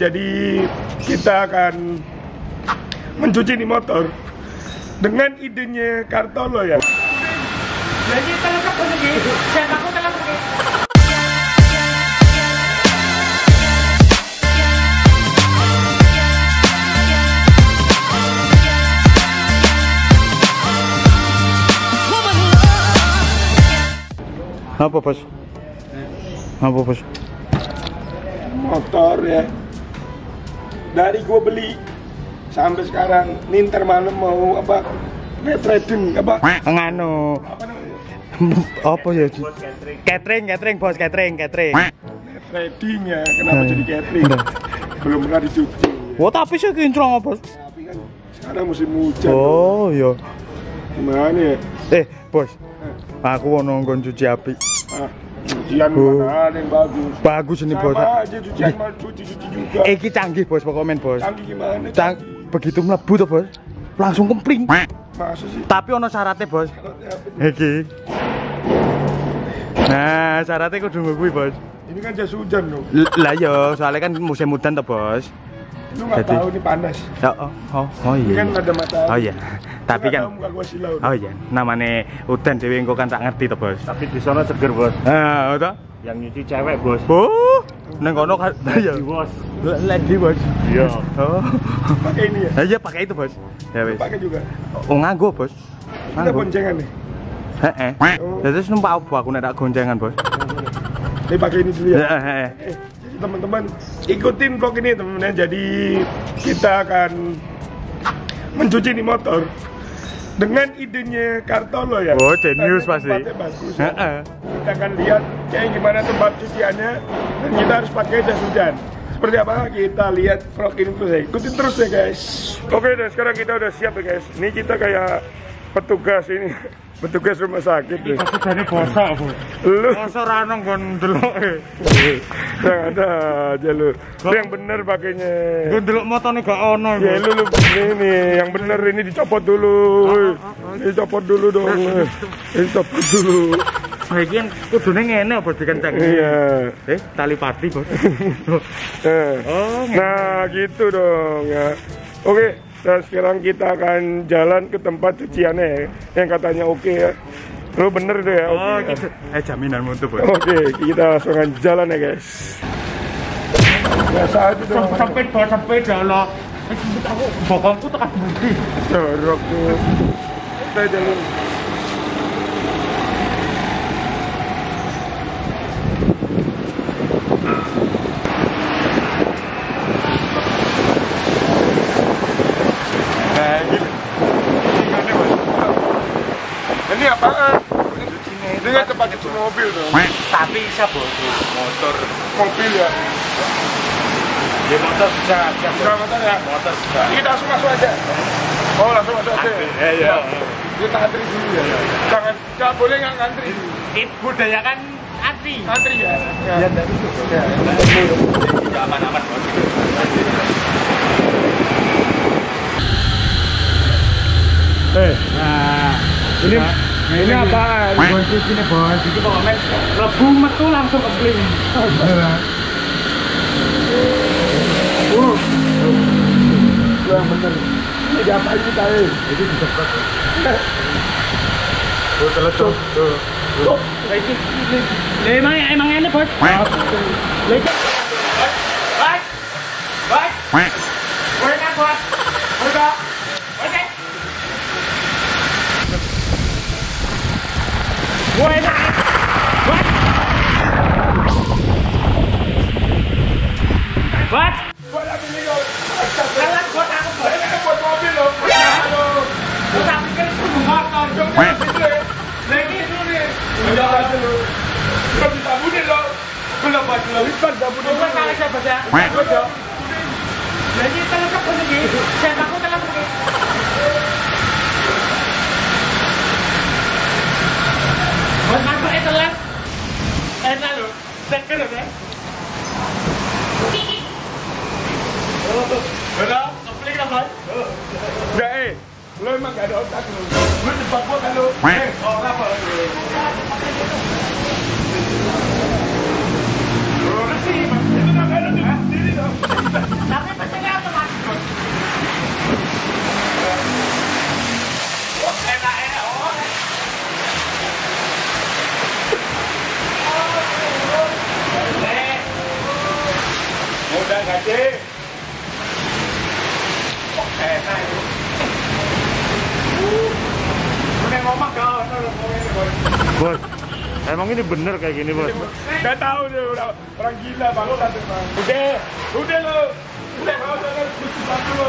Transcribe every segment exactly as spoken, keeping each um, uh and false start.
Jadi kita akan mencuci di motor dengan idenya Kartolo ya. Jadi kalau kamu lagi, saya takut kalau pergi. Apa pas? Apa pas? Motor ya. Dari gua beli sampai sekarang ninter malam mau apa trading apa ngano apa namanya apa ya catering catering bos catering catering trading ya kenapa jadi catering belum pernah dicuci wah tapi sih kinclong bos tapi kan sekarang musim hujan oh iya gimana ya eh bos aku mau nonggon cuci api cucian mana yang bagus bagus ini bos sama aja cucian mau cuci-cuci juga ini canggih bos pokoknya bos canggih gimana canggih begitu melebu tuh bos langsung kempling masa sih tapi ada syaratnya bos ini nah syaratnya aku udah ngegui bos ini kan jas hujan loh lah ya soalnya kan musim hujan tuh bos lu gak tau ini panas oh oh oh iya ini kan ada matahari oh iya tapi kan oh iya namanya hujan dewe engko kan tak ngerti tuh bos tapi di sana seger bos nah itu yang nyuci cewek bos oh neng kono kan lagi bos lagi bos iya oh pakai ini ya iya pakai itu bos ya wes pakai juga oh nganggo bos ada goncengan nih heeh terus numpak apa aku nek tak goncengan bos ini pakai ini dulu ya heeh teman-teman ikutin vlog ini teman-teman jadi kita akan mencuci di motor dengan idenya Kartolo ya oh genius pasti bagus, ya. uh -uh. Kita akan lihat kayak gimana tempat cuciannya dan kita harus pakai jas hujan seperti apa kita lihat vlog ini terus ya ikutin terus ya guys oke okay, dan sekarang kita udah siap ya guys ini kita kayak petugas ini petugas rumah sakit deh. Aku jadi bosok, Bu. Lu bosok ranong kon delok e. Nah, ada aja lu. Yang bener pakainya. Gue delok motone gak ono iki. Ya lu lu ini yang bener ini dicopot dulu. Dicopot dulu dong. Dicopot dulu. Bagian kudune ngene apa dikenceng. Iya. Eh, tali pati, Bos. Oh, nah gitu dong ya. Oke. Dan sekarang kita akan jalan ke tempat cuciannya ya. Yang katanya oke okay ya lu bener tuh ya oke okay oh, ya. Eh jaminan mutu bos oke okay, kita langsung jalan ya guys biasa aja dong sempit bos sempit ya Allah bokongku tekan budi jorok tuh kita jalan mobil dong tapi bisa bos motor mobil ya ya motor bisa bisa motor ya motor bisa kita langsung masuk aja oh langsung masuk aja ya ya kita antri dulu ya jangan gak boleh gak antri ibu daya kan antri antri ya ya dari situ ya ya aman-aman bos eh nah ini ini apaan? Bos di sini bos, itu pokoknya lebu metu langsung kepling. Uh, yang bener. Ini diapain kita ini? Ini disemprot. Tuh teletup. Tuh. Tuh. Ini emang emang ini bos. Lecet. Bos. Bos. Bos. Boleh bos? Boleh. Oke. Woi nak, buat, buat, buat lagi ni loh. Jalan buat aku buat, buat mobil loh. Kita pikir semua motor jangan begitu. Lagi itu ni, jangan dulu. Kita bisa buat loh. Belum buat loh, kita dah buat. Kita nak siapa saja. Lagi kalau kamu lagi, saya takut kalau pergi. Buat masuk itu lah enak loh, seger loh ya udah, keplik lah bos udah eh, lo emang gak ada otak lo lo cepat gue kan lo eh, orang apa lagi lo sih, itu gak ada di sini dong udah gaji. Eh, nah itu. Meneng omak kau, bos. Emang ini bener kayak gini, bos? Gak tahu deh, udah orang gila banget tadi, bang. Udah, udah lo, udah kau jangan lucu banget lo.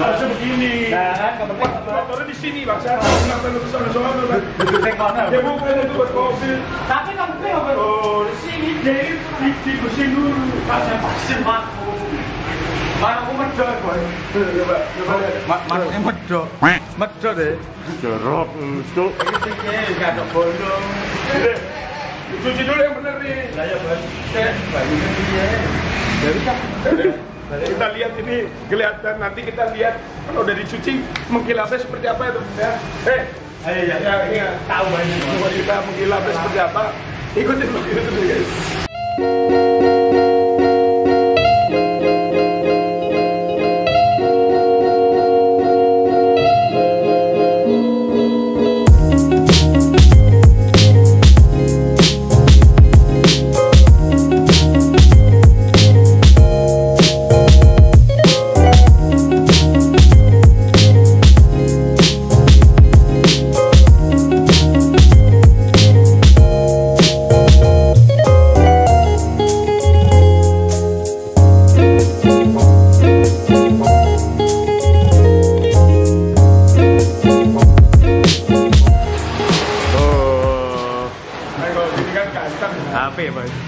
Harusnya begini. Nah, motornya di sini, Bang. Saya kenapa lu kesana sono, Bang? Di mana? Ya bukan itu buat mobil. Tapi kamu tengok, Bang. Oh, di sini jadi dibersihin dulu. Kasih vaksin, Bang. Mana aku medok, Bang. Coba, coba. Matanya medok. Medok deh. Jorok, ucuk. Ini enggak ada bolong. Cuci dulu yang bener nih. Lah ya, Bang. Cek, Bang. Jadi tak. Kita lihat ini, kelihatan nanti kita lihat kalau udah dicuci mengkilapnya seperti apa itu ya. Eh, ayo ya, ya, ya tahu aja kalau kita mengkilapnya seperti apa. Ikutin begitu dulu guys.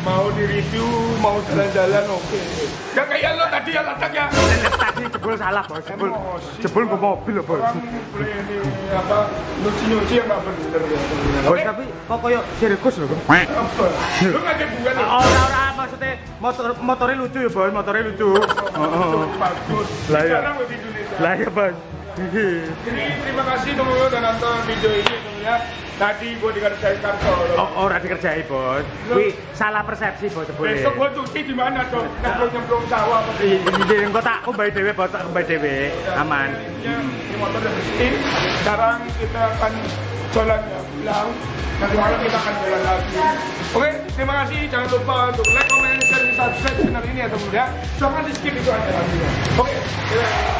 Mau direview, mau jalan-jalan, oke. Gak kayak lo tadi yang letak ya. Tadi jebol salah, Bos. Jebol, jebol ke mobil lo, Bos. Orang boleh ini apa nyuci-nyuci yang nggak bener ya. Bos, tapi kok kayak sirkus lo, Bos? Lo nggak kebukan lo. Orang-orang maksudnya motornya lucu ya, Bos. Motornya lucu. Bagus. Sekarang lebih Indonesia. Lah ya, Bos. Jadi terima kasih teman-teman udah nonton video ini ya. Tadi gue dikerjain Kartolo. Oh, orang dikerjain, Bos. Wih, salah persepsi, Bos. Besok gue cuci di mana dong? Nyemplung-nyemplung sawah seperti ini. Di kota aku bayi dewe, Bos. Aku bayi dewe. Aman. Ini motor udah bersih. Sekarang kita akan jalan pulang. Nanti malam kita akan jalan lagi. Oke, terima kasih. Jangan lupa untuk like, comment, share, subscribe channel ini ya teman-teman ya. Jangan di skip itu aja lagi. Oke.